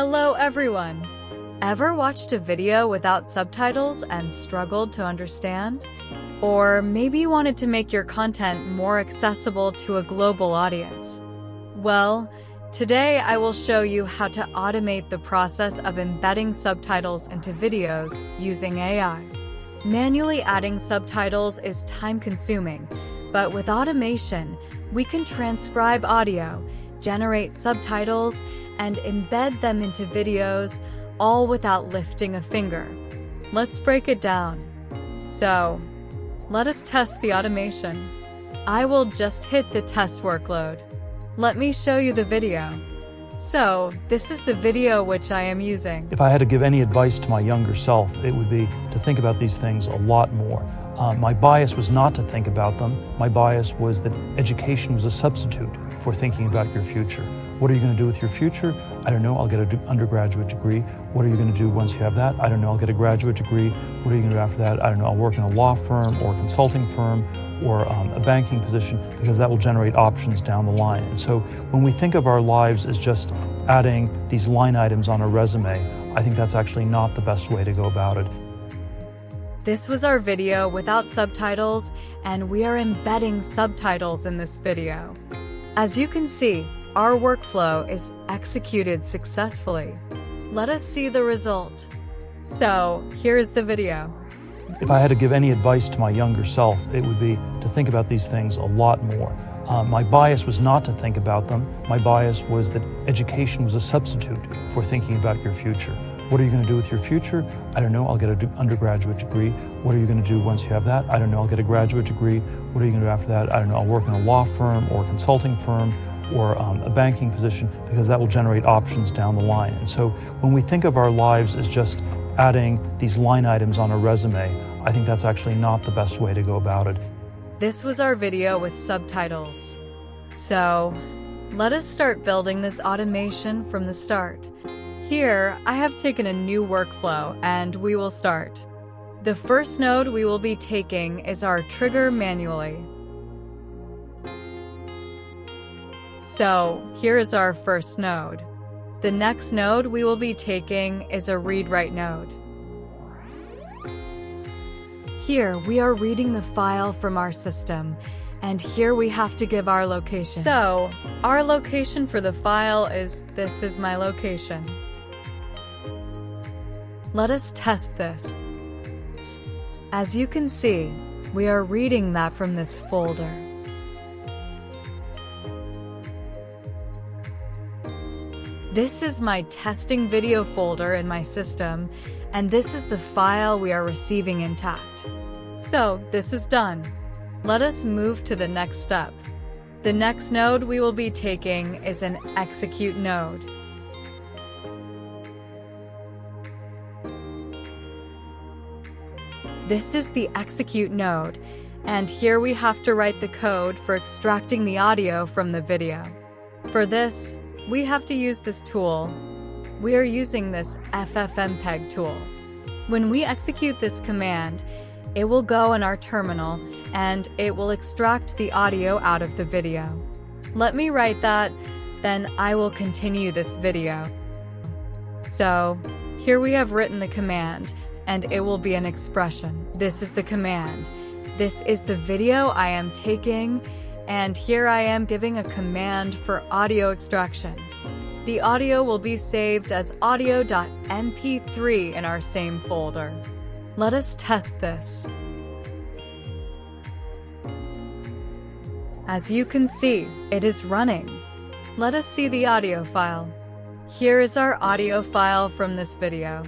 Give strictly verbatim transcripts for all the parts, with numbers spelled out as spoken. Hello everyone! Ever watched a video without subtitles and struggled to understand? Or maybe you wanted to make your content more accessible to a global audience? Well, today I will show you how to automate the process of embedding subtitles into videos using A I. Manually adding subtitles is time-consuming, but with automation, we can transcribe audio, generate subtitles, and embed them into videos, all without lifting a finger. Let's break it down. So, let us test the automation. I will just hit the test workload. Let me show you the video. So, this is the video which I am using. If I had to give any advice to my younger self, it would be to think about these things a lot more. Uh, my bias was not to think about them. My bias was that education was a substitute for thinking about your future. What are you going to do with your future? I don't know, I'll get an undergraduate degree. What are you going to do once you have that? I don't know, I'll get a graduate degree. What are you going to do after that? I don't know, I'll work in a law firm or a consulting firm or um, a banking position, because that will generate options down the line. And so when we think of our lives as just adding these line items on a resume, I think that's actually not the best way to go about it. This was our video without subtitles, and we are embedding subtitles in this video. As you can see, our workflow is executed successfully. Let us see the result. So, here is the video. If I had to give any advice to my younger self, it would be to think about these things a lot more. Uh, my bias was not to think about them. My bias was that education was a substitute for thinking about your future. What are you going to do with your future? I don't know, I'll get an undergraduate degree. What are you going to do once you have that? I don't know, I'll get a graduate degree. What are you going to do after that? I don't know, I'll work in a law firm or a consulting firm or um, a banking position, because that will generate options down the line. And so when we think of our lives as just adding these line items on a resume, I think that's actually not the best way to go about it. This was our video with subtitles. So, let us start building this automation from the start. Here, I have taken a new workflow, and we will start. The first node we will be taking is our trigger manually. So, here is our first node. The next node we will be taking is a read-write node. Here we are reading the file from our system, and here we have to give our location. So, our location for the file is "This is my location." Let us test this. As you can see, we are reading that from this folder. This is my testing video folder in my system, and this is the file we are receiving intact. So, this is done. Let us move to the next step. The next node we will be taking is an execute node. This is the execute node, and here we have to write the code for extracting the audio from the video. For this, we have to use this tool. We are using this F F mpeg tool. When we execute this command, it will go in our terminal and it will extract the audio out of the video. Let me write that, then I will continue this video. So, here we have written the command, and it will be an expression. This is the command. This is the video I am taking, and here I am giving a command for audio extraction. The audio will be saved as audio dot M P three in our same folder. Let us test this. As you can see, it is running. Let us see the audio file. Here is our audio file from this video.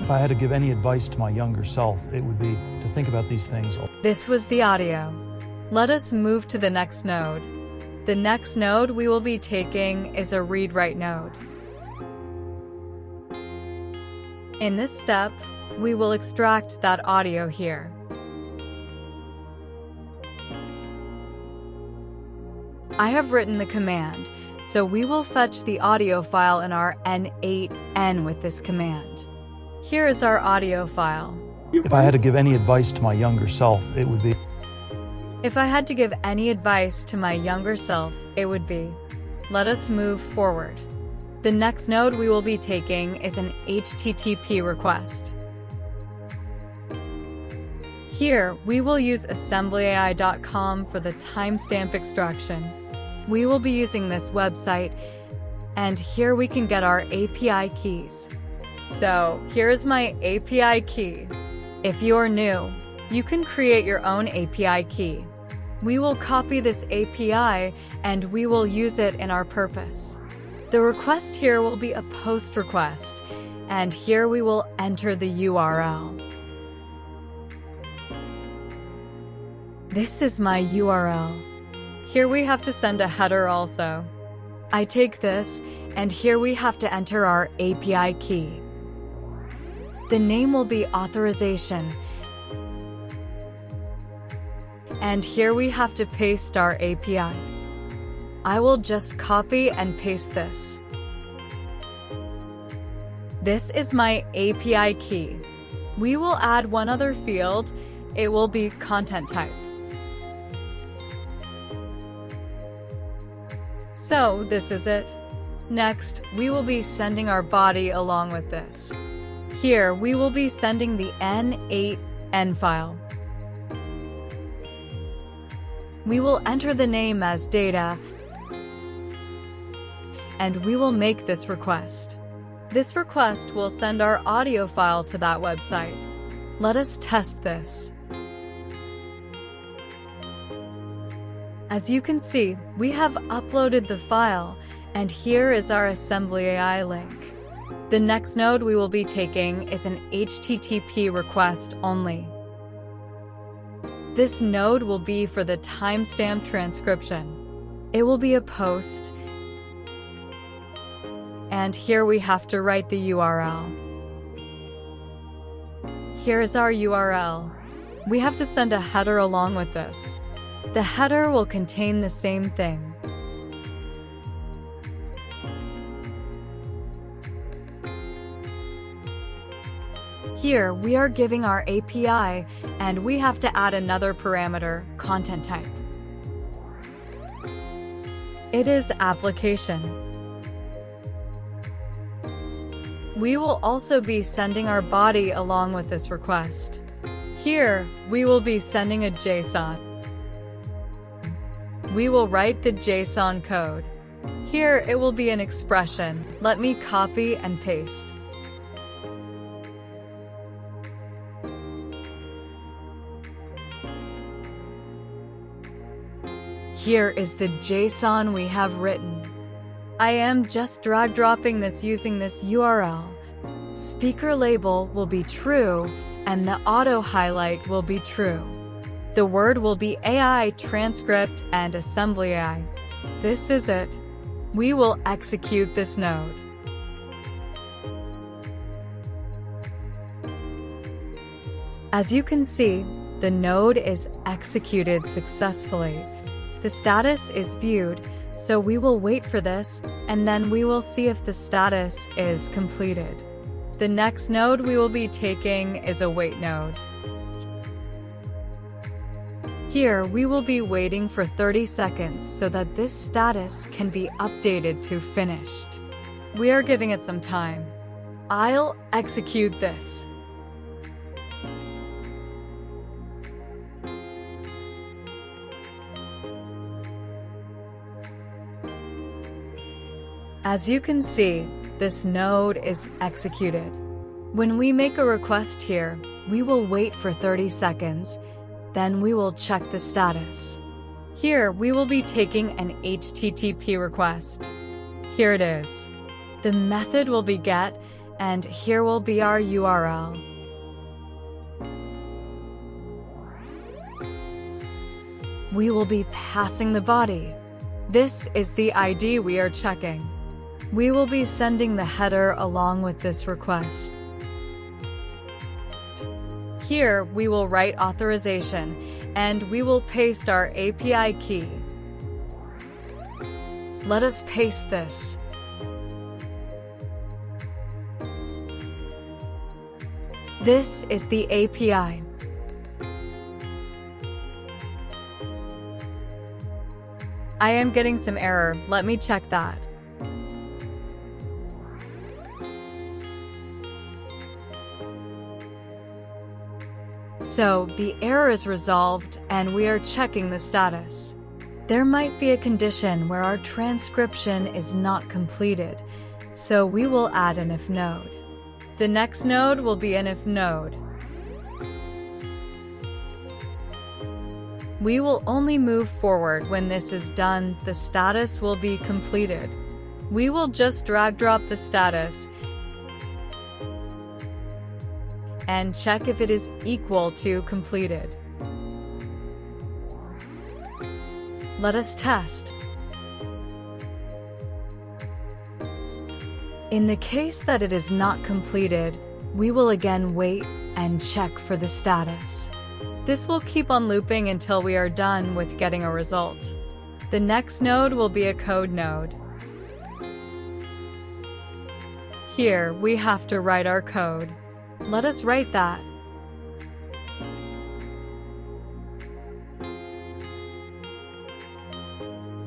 If I had to give any advice to my younger self, it would be to think about these things. This was the audio. Let us move to the next node. The next node we will be taking is a read-write node. In this step, we will extract that audio here. I have written the command, so we will fetch the audio file in our N eight N with this command. Here is our audio file. If I had to give any advice to my younger self, it would be If I had to give any advice to my younger self, it would be, let us move forward. The next node we will be taking is an H T T P request. Here, we will use assembly A I dot com for the timestamp extraction. We will be using this website, and here we can get our A P I keys. So here's my A P I key. If you're new, you can create your own A P I key. We will copy this A P I and we will use it in our purpose. The request here will be a post request, and here we will enter the U R L. This is my U R L. Here we have to send a header also. I take this, and here we have to enter our A P I key. The name will be authorization. And here we have to paste our A P I. I will just copy and paste this. This is my A P I key. We will add one other field. It will be content type. So this is it. Next, we will be sending our body along with this. Here, we will be sending the N eight N file. We will enter the name as data, and we will make this request. This request will send our audio file to that website. Let us test this. As you can see, we have uploaded the file, and here is our assembly A I link. The next node we will be taking is an H T T P request only. This node will be for the timestamp transcription. It will be a post, and here we have to write the U R L. Here is our U R L. We have to send a header along with this. The header will contain the same thing. Here, we are giving our A P I, and we have to add another parameter, content type. It is application. We will also be sending our body along with this request. Here, we will be sending a JSON. We will write the JSON code. Here it will be an expression. Let me copy and paste. Here is the JSON we have written. I am just drag dropping this using this U R L. Speaker label will be true, and the auto highlight will be true. The word will be A I transcript and assembly A I. This is it. We will execute this node. As you can see, the node is executed successfully. The status is viewed, so we will wait for this, and then we will see if the status is completed. The next node we will be taking is a wait node. Here, we will be waiting for thirty seconds so that this status can be updated to finished. We are giving it some time. I'll execute this. As you can see, this node is executed. When we make a request here, we will wait for thirty seconds. Then we will check the status. Here, we will be taking an H T T P request. Here it is. The method will be get, and here will be our U R L. We will be passing the body. This is the I D we are checking. We will be sending the header along with this request. Here, we will write authorization, and we will paste our A P I key. Let us paste this. This is the A P I. I am getting some error. Let me check that. So, the error is resolved, and we are checking the status. There might be a condition where our transcription is not completed, so we will add an if node. The next node will be an if node. We will only move forward when this is done, the status will be completed. We will just drag drop the status and check if it is equal to completed. Let us test. In the case that it is not completed, we will again wait and check for the status. This will keep on looping until we are done with getting a result. The next node will be a code node. Here, we have to write our code. Let us write that.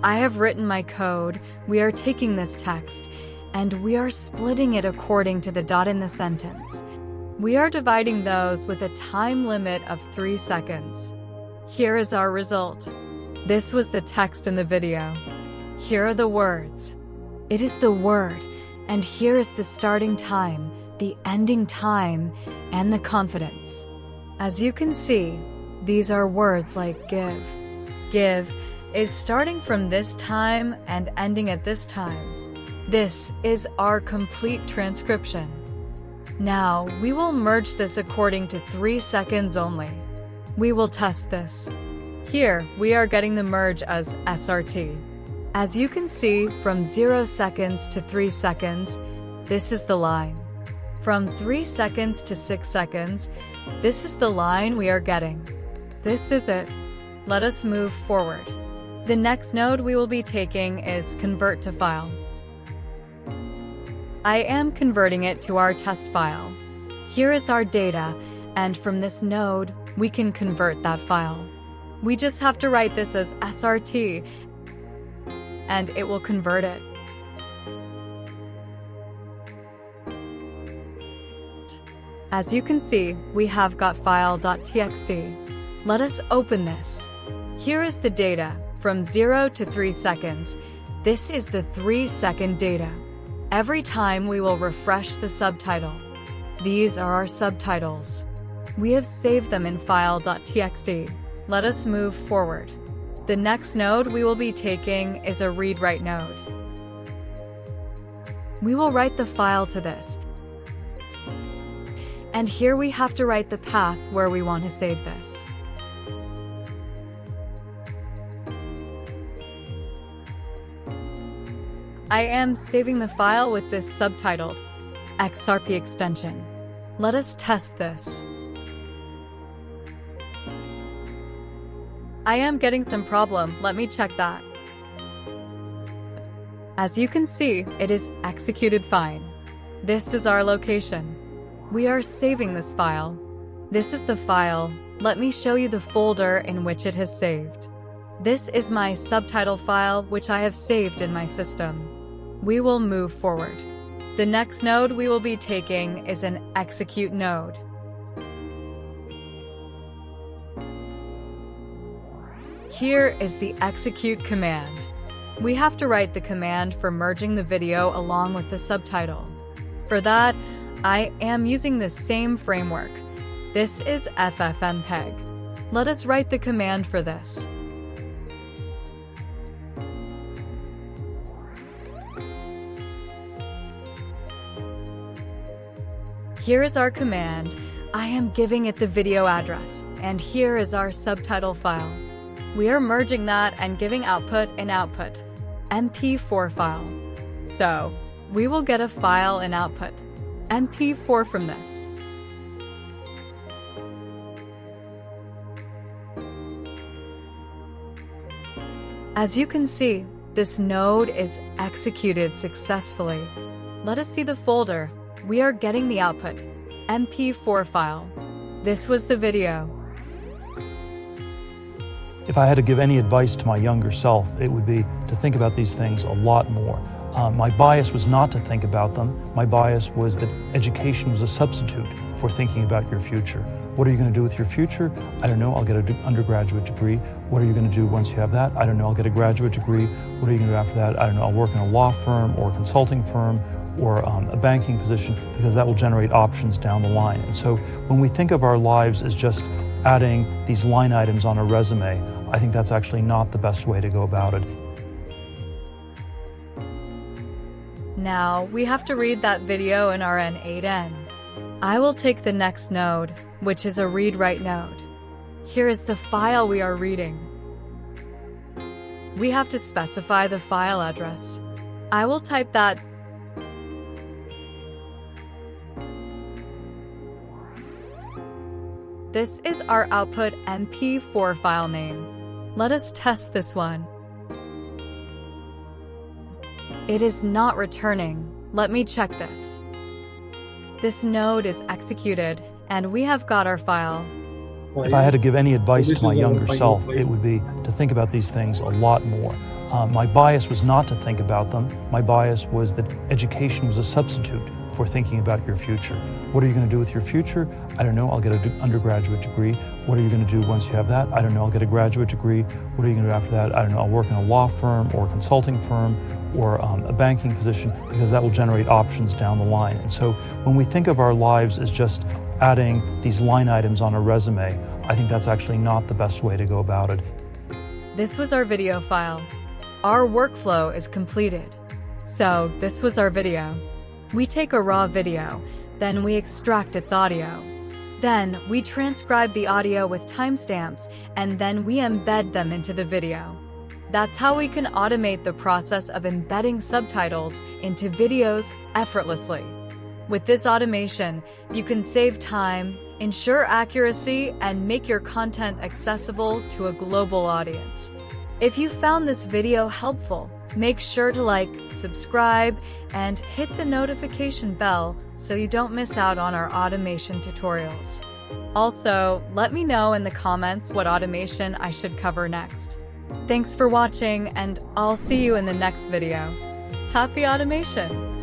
I have written my code, we are taking this text, and we are splitting it according to the dot in the sentence. We are dividing those with a time limit of three seconds. Here is our result. This was the text in the video. Here are the words. It is the word, and here is the starting time, the ending time, and the confidence. As you can see, these are words like give. Give is starting from this time and ending at this time. This is our complete transcription. Now, we will merge this according to three seconds only. We will test this. Here, we are getting the merge as S R T. As you can see, from zero seconds to three seconds, this is the line. From three seconds to six seconds, this is the line we are getting. This is it. Let us move forward. The next node we will be taking is convert to file. I am converting it to our test file. Here is our data, and from this node, we can convert that file. We just have to write this as S R T, and it will convert it. As you can see, we have got file.txt. Let us open this. Here is the data. From zero to three seconds, this is the three second data. Every time we will refresh the subtitle. These are our subtitles. We have saved them in file.txt. Let us move forward. The next node we will be taking is a read-write node. We will write the file to this. And here we have to write the path where we want to save this. I am saving the file with this subtitled X R P extension. Let us test this. I am getting some problem, let me check that. As you can see, it is executed fine. This is our location. We are saving this file. This is the file, let me show you the folder in which it has saved. This is my subtitle file which I have saved in my system. We will move forward. The next node we will be taking is an execute node. Here is the execute command. We have to write the command for merging the video along with the subtitle. For that, I am using the same framework. This is FFmpeg. Let us write the command for this. Here is our command, I am giving it the video address, and here is our subtitle file. We are merging that and giving output an output, M P four file. So, we will get a file and output, M P four from this. As you can see, this node is executed successfully. Let us see the folder. We are getting the output, M P four file. This was the video. If I had to give any advice to my younger self, it would be to think about these things a lot more. Uh, my bias was not to think about them. My bias was that education was a substitute for thinking about your future. What are you going to do with your future? I don't know, I'll get an undergraduate degree. What are you going to do once you have that? I don't know, I'll get a graduate degree. What are you going to do after that? I don't know, I'll work in a law firm or a consulting firm or um, a banking position, because that will generate options down the line. And so when we think of our lives as just adding these line items on a resume, I think that's actually not the best way to go about it. Now, we have to read that video in our N eight N. I will take the next node, which is a read-write node. Here is the file we are reading. We have to specify the file address. I will type that. This is our output M P four file name. Let us test this one. It is not returning. Let me check this. This node is executed, and we have got our file. If I had to give any advice to my younger self, it would be to think about these things a lot more. Um, my bias was not to think about them. My bias was that education was a substitute for thinking about your future. What are you going to do with your future? I don't know, I'll get an undergraduate degree. What are you going to do once you have that? I don't know, I'll get a graduate degree. What are you going to do after that? I don't know, I'll work in a law firm or a consulting firm or um, a banking position, because that will generate options down the line. And so when we think of our lives as just adding these line items on a resume, I think that's actually not the best way to go about it. This was our video file. Our workflow is completed. So this was our video. We take a raw video, then we extract its audio. Then we transcribe the audio with timestamps, and then we embed them into the video. That's how we can automate the process of embedding subtitles into videos effortlessly. With this automation, you can save time, ensure accuracy, and make your content accessible to a global audience. If you found this video helpful, make sure to like, subscribe, and hit the notification bell so you don't miss out on our automation tutorials. Also, let me know in the comments what automation I should cover next. Thanks for watching, and I'll see you in the next video. Happy automation!